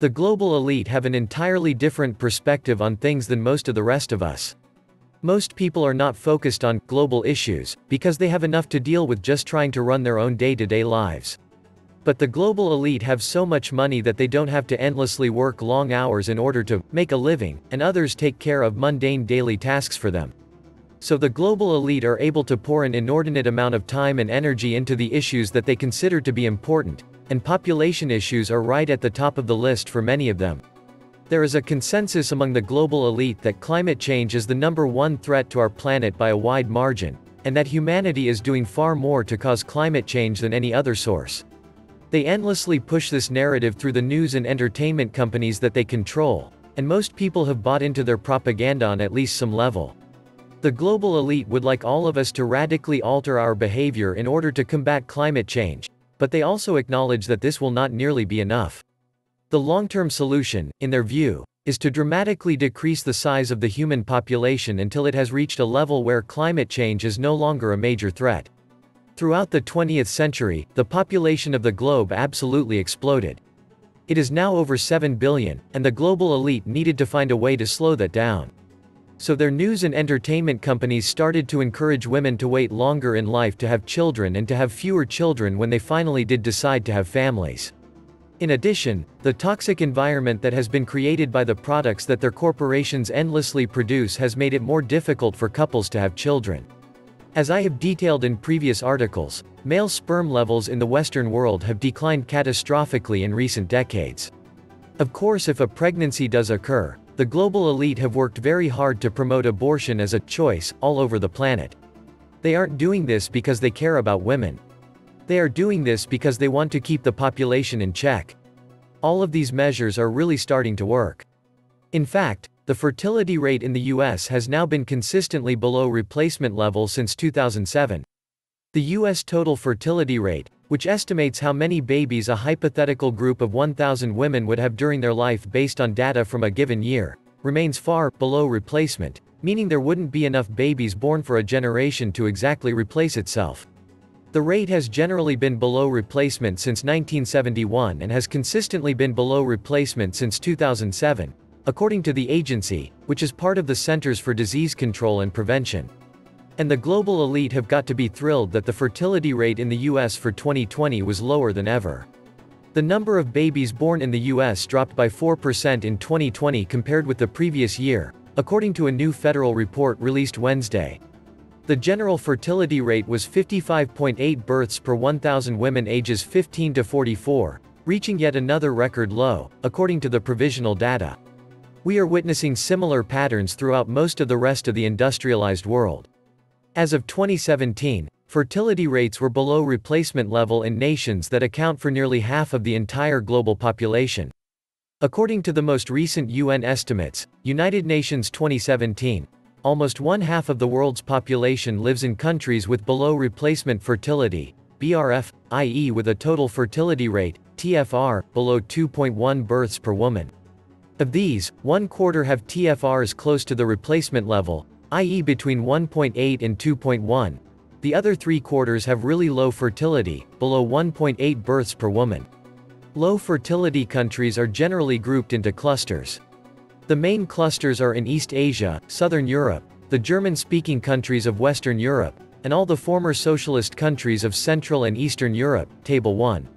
The global elite have an entirely different perspective on things than most of the rest of us. Most people are not focused on global issues, because they have enough to deal with just trying to run their own day-to-day lives. But the global elite have so much money that they don't have to endlessly work long hours in order to make a living, and others take care of mundane daily tasks for them. So the global elite are able to pour an inordinate amount of time and energy into the issues that they consider to be important, and population issues are right at the top of the list for many of them. There is a consensus among the global elite that climate change is the #1 threat to our planet by a wide margin, and that humanity is doing far more to cause climate change than any other source. They endlessly push this narrative through the news and entertainment companies that they control, and most people have bought into their propaganda on at least some level. The global elite would like all of us to radically alter our behavior in order to combat climate change, but they also acknowledge that this will not nearly be enough. The long-term solution, in their view, is to dramatically decrease the size of the human population until it has reached a level where climate change is no longer a major threat. Throughout the 20th century, the population of the globe absolutely exploded. It is now over 7 billion, and the global elite needed to find a way to slow that down. So their news and entertainment companies started to encourage women to wait longer in life to have children and to have fewer children when they finally did decide to have families. In addition, the toxic environment that has been created by the products that their corporations endlessly produce has made it more difficult for couples to have children. As I have detailed in previous articles, male sperm levels in the Western world have declined catastrophically in recent decades. Of course, if a pregnancy does occur, the global elite have worked very hard to promote abortion as a choice all over the planet. They aren't doing this because they care about women. They are doing this because they want to keep the population in check. All of these measures are really starting to work. In fact, the fertility rate in the US has now been consistently below replacement level since 2007. The US total fertility rate, which estimates how many babies a hypothetical group of 1,000 women would have during their life based on data from a given year, remains far below replacement, meaning there wouldn't be enough babies born for a generation to exactly replace itself. The rate has generally been below replacement since 1971 and has consistently been below replacement since 2007, according to the agency, which is part of the Centers for Disease Control and Prevention. And the global elite have got to be thrilled that the fertility rate in the US for 2020 was lower than ever. The number of babies born in the US dropped by 4% in 2020 compared with the previous year, according to a new federal report released Wednesday. The general fertility rate was 55.8 births per 1,000 women ages 15 to 44, reaching yet another record low, according to the provisional data. We are witnessing similar patterns throughout most of the rest of the industrialized world. As of 2017, fertility rates were below replacement level in nations that account for nearly half of the entire global population. According to the most recent UN estimates, United Nations 2017, almost one half of the world's population lives in countries with below replacement fertility, BRF, i.e. with a total fertility rate, TFR, below 2.1 births per woman. Of these, one quarter have TFRs close to the replacement level, i.e. between 1.8 and 2.1, the other three-quarters have really low fertility, below 1.8 births per woman. Low fertility countries are generally grouped into clusters. The main clusters are in East Asia, Southern Europe, the German-speaking countries of Western Europe, and all the former socialist countries of Central and Eastern Europe, Table 1.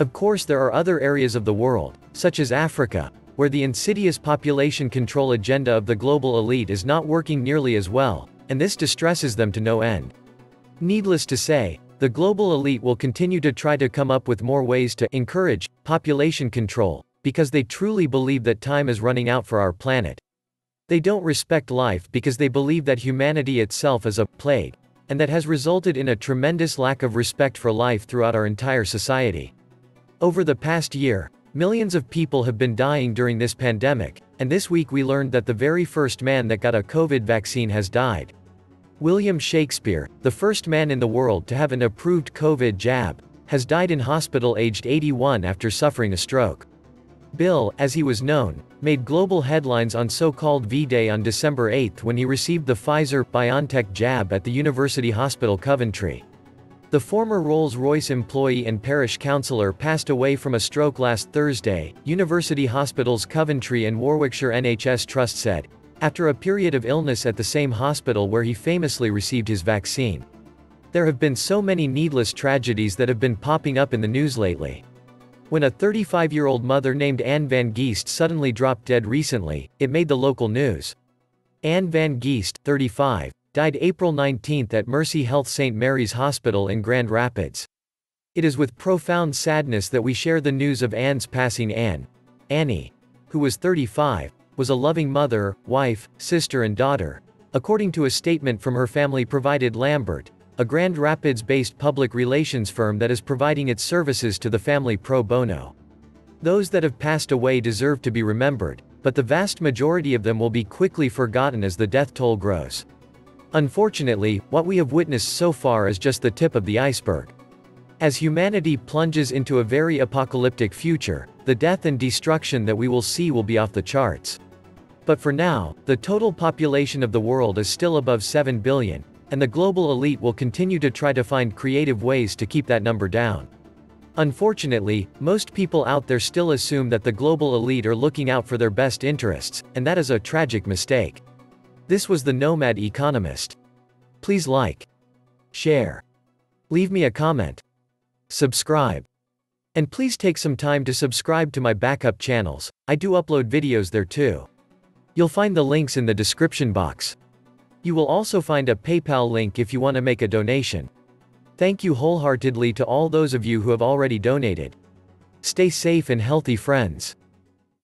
Of course, there are other areas of the world, such as Africa, where the insidious population control agenda of the global elite is not working nearly as well, and this distresses them to no end. Needless to say, the global elite will continue to try to come up with more ways to encourage population control, because they truly believe that time is running out for our planet. They don't respect life because they believe that humanity itself is a plague, and that has resulted in a tremendous lack of respect for life throughout our entire society. Over the past year, millions of people have been dying during this pandemic, and this week we learned that the very first man that got a COVID vaccine has died. William Shakespeare, the first man in the world to have an approved COVID jab, has died in hospital aged 81 after suffering a stroke. Bill, as he was known, made global headlines on so-called V-Day on December 8 when he received the Pfizer-BioNTech jab at the University Hospital Coventry. The former Rolls-Royce employee and parish councillor passed away from a stroke last Thursday, University Hospitals Coventry and Warwickshire NHS Trust said, after a period of illness at the same hospital where he famously received his vaccine. There have been so many needless tragedies that have been popping up in the news lately. When a 35-year-old mother named Anne Van Geest suddenly dropped dead recently, it made the local news. Anne Van Geest, 35, died April 19 at Mercy Health St. Mary's Hospital in Grand Rapids. It is with profound sadness that we share the news of Anne's passing. Annie, who was 35, was a loving mother, wife, sister and daughter, according to a statement from her family provided Lambert, a Grand Rapids-based public relations firm that is providing its services to the family pro bono. Those that have passed away deserve to be remembered, but the vast majority of them will be quickly forgotten as the death toll grows. Unfortunately, what we have witnessed so far is just the tip of the iceberg. As humanity plunges into a very apocalyptic future, the death and destruction that we will see will be off the charts. But for now, the total population of the world is still above 7 billion, and the global elite will continue to try to find creative ways to keep that number down. Unfortunately, most people out there still assume that the global elite are looking out for their best interests, and that is a tragic mistake. This was The Nomad Economist. Please like, share, leave me a comment, subscribe, and please take some time to subscribe to my backup channels. I do upload videos there too. You'll find the links in the description box. You will also find a PayPal link if you want to make a donation. Thank you wholeheartedly to all those of you who have already donated. Stay safe and healthy, friends.